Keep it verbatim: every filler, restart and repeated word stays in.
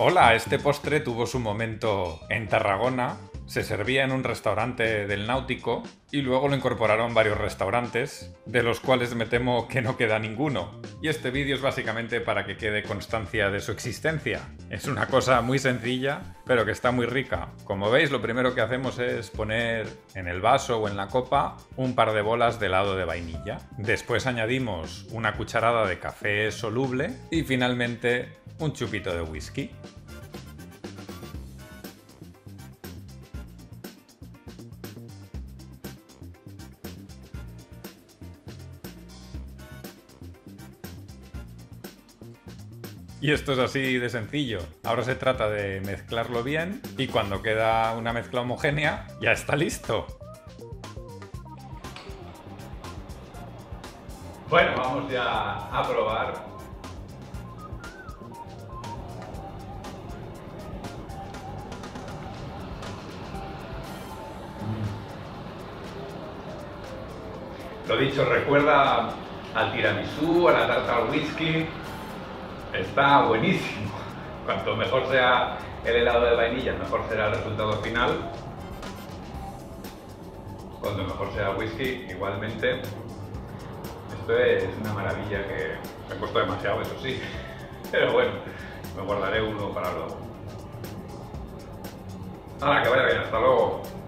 Hola, este postre tuvo su momento en Tarragona, se servía en un restaurante del Náutico y luego lo incorporaron varios restaurantes, de los cuales me temo que no queda ninguno. Y este vídeo es básicamente para que quede constancia de su existencia. Es una cosa muy sencilla, pero que está muy rica. Como veis, lo primero que hacemos es poner en el vaso o en la copa un par de bolas de helado de vainilla. Después añadimos una cucharada de café soluble y finalmente un chupito de whisky. Y esto es así de sencillo. Ahora se trata de mezclarlo bien y cuando queda una mezcla homogénea, ya está listo. Bueno, vamos ya a probar. Lo dicho, recuerda al tiramisú, a la tarta al whisky. Está buenísimo. Cuanto mejor sea el helado de vainilla, mejor será el resultado final. Cuanto mejor sea el whisky, igualmente. Esto es una maravilla que me costó demasiado, eso sí. Pero bueno, me guardaré uno para luego. Ahora que vaya bien, hasta luego.